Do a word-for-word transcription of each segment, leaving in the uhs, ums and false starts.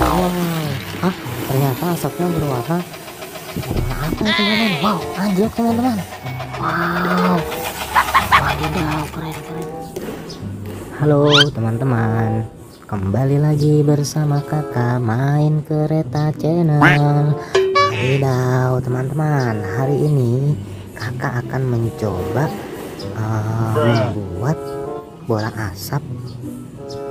Wow. Hah? Ternyata asapnya berwarna apa itu, teman-teman? Wow, anjlok teman-teman. Wow. Wadidaw, keren-keren. Halo teman-teman, kembali lagi bersama Kakak Main Kereta Channel. Wadidaw teman-teman, hari ini Kakak akan mencoba uh, membuat bola asap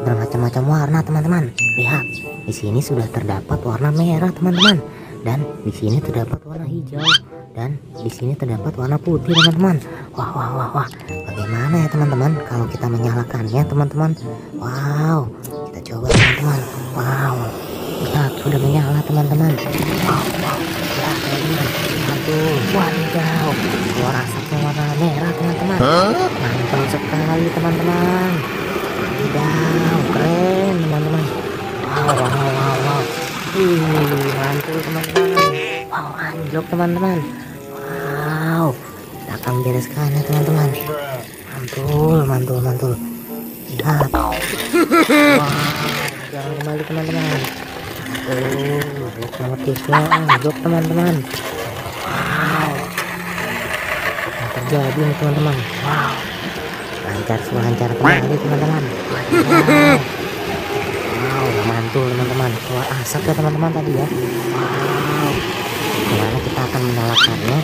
bermacam-macam warna teman-teman. Lihat, di sini sudah terdapat warna merah teman-teman, dan di sini terdapat warna hijau, dan di sini terdapat warna putih teman-teman. Wah wah wah wah, bagaimana ya teman-teman kalau kita menyalakannya teman-teman? Wow, kita coba teman-teman. Wow, lihat sudah menyala teman-teman. Wow wow, lihat teman-teman. Aduh, wadidaw, suara asapnya warna merah teman-teman. Mantap sekali teman-teman. Wadidaw, keren teman-teman. Wow wow wow wow. Ih, mantul teman-teman. Wow, anjlok teman-teman. Wow, kita akan bereskan ya teman-teman. Mantul, mantul, mantul. Lihat. Wow, jangan kembali teman-teman. Oh, otomatisnya anjlok teman-teman. Wow, yang terjadi nih teman-teman. Wow, lancar selancar kembali teman-teman. Wow. Wow, mantul teman-teman. Keluar asap ya teman-teman tadi ya. Wow, gimana kita akan menyalakannya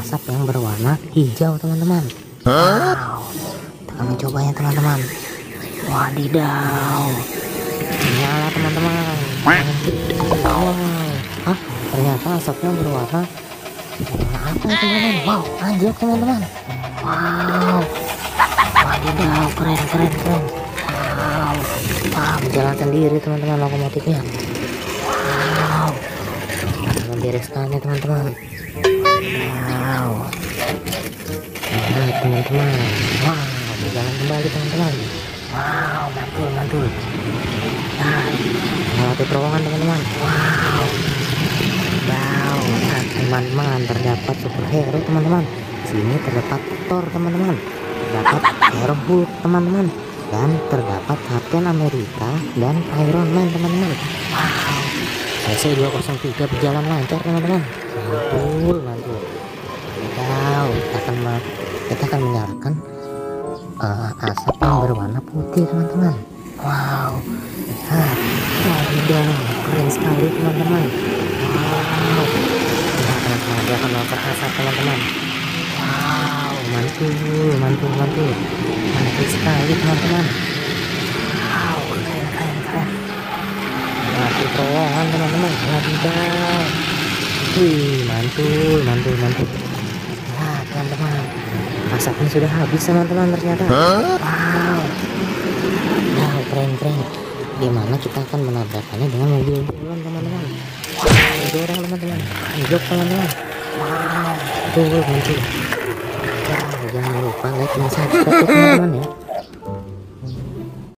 asap yang berwarna hijau teman-teman. Wow, kita akan mencobanya teman-teman. Wadidaw, nyala teman-teman. Wow, hah? Ternyata asapnya berwarna apa ya teman-teman? Wow, anjlok teman-teman. Wow, wadidaw, keren keren keren. Wow, berjalan sendiri teman-teman lokomotifnya. Wow, membereskannya teman-teman. Wow, nah teman-teman, wow, berjalan kembali teman-teman. Wow, mantul mantul. Nah, melewati terowongan teman-teman. Wow, wow, nah teman-teman, terdapat superhero teman-teman. Sini terdapat Thor teman-teman, terdapat Iron Man teman-teman, dan terdapat Captain America dan Iron Man teman-teman. Wow, C C dua nol tiga berjalan lancar teman-teman. Mantul mantul. Wow, kita akan kita akan menyalakan uh, asap yang berwarna putih teman-teman. Wow, lihat, wadidaw, keren sekali teman-teman. Wow, teman-teman, dia akan melontar asap teman-teman. Wow, mantul mantul mantul. Mantul sekali teman-teman. Wow, keren keren keren. Mantul terowongan teman-teman. Wadidaw, wih, mantul mantul mantul. Nah teman-teman, asapnya sudah habis teman-teman ternyata. Wow, wow, keren keren. Dimana kita akan menabrakkannya dengan mobil bulan teman-teman. Wow, dorong teman-teman, anjlok teman-teman. Wow, tuh mantul. Jangan lupa like dan subscribe teman-teman ya.